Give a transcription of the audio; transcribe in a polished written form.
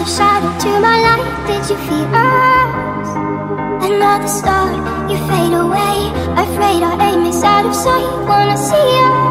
another shadow to my light. Did you feel us? Another star, you fade away. Afraid our aim is out of sight. Wanna see you.